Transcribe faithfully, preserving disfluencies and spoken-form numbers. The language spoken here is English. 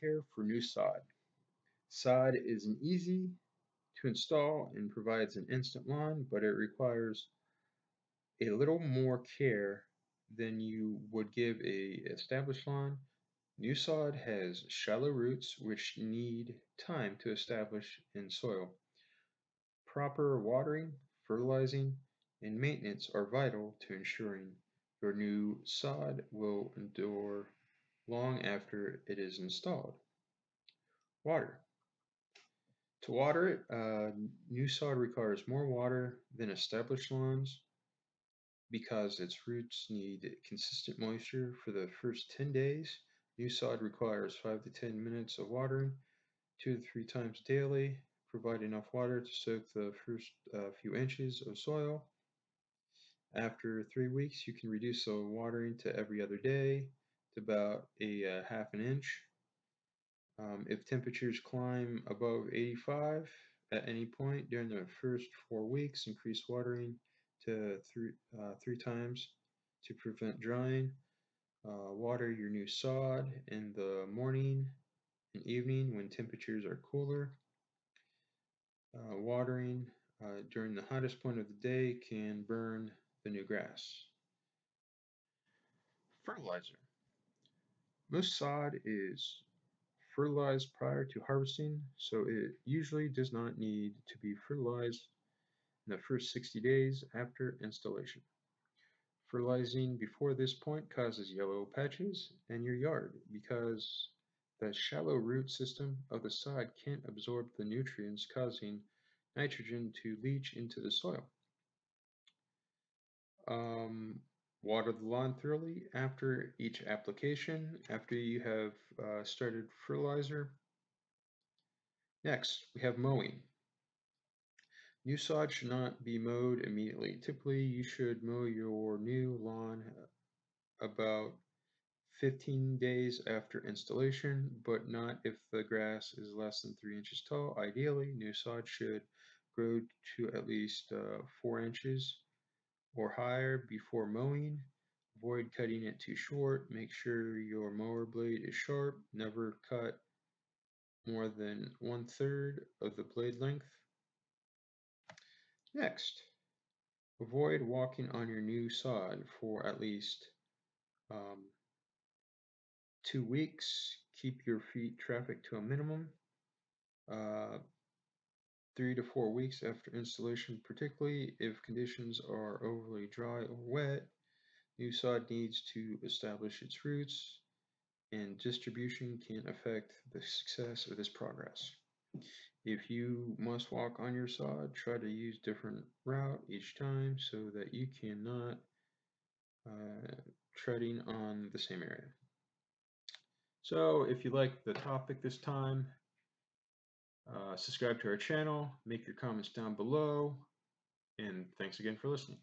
care for new sod. Sod is an easy to install and provides an instant lawn, but it requires a little more care than you would give a established lawn. New sod has shallow roots which need time to establish in soil. Proper watering, fertilizing, and maintenance are vital to ensuring your new sod will endure long after it is installed. Water. To water it, uh, new sod requires more water than established lawns because its roots need consistent moisture for the first ten days. New sod requires five to ten minutes of watering two to three times daily. Provide enough water to soak the first uh, few inches of soil. After three weeks, you can reduce the watering to every other day to about a uh, half an inch. Um, if temperatures climb above eighty-five at any point during the first four weeks, increase watering to three, uh, three times to prevent drying. Uh, water your new sod in the morning and evening when temperatures are cooler. Uh, watering uh, during the hottest point of the day can burn the new grass. Fertilizer. Most sod is fertilized prior to harvesting, so it usually does not need to be fertilized in the first sixty days after installation. Fertilizing before this point causes yellow patches in your yard because the shallow root system of the sod can't absorb the nutrients, causing nitrogen to leach into the soil. Um, water the lawn thoroughly after each application, after you have uh, started fertilizer. Next, we have mowing. New sod should not be mowed immediately. Typically, you should mow your new lawn about fifteen days after installation, but not if the grass is less than three inches tall. Ideally, new sod should grow to at least uh, four inches or higher before mowing. Avoid cutting it too short. Make sure your mower blade is sharp. Never cut more than one third of the blade length. Next, avoid walking on your new sod for at least um, two weeks. Keep your feet traffic to a minimum. Uh, three to four weeks after installation, particularly if conditions are overly dry or wet, new sod needs to establish its roots, and distribution can affect the success of this progress. If you must walk on your sod, try to use different route each time so that you cannot uh, treading on the same area. So if you like the topic this time, uh, subscribe to our channel, make your comments down below, and thanks again for listening.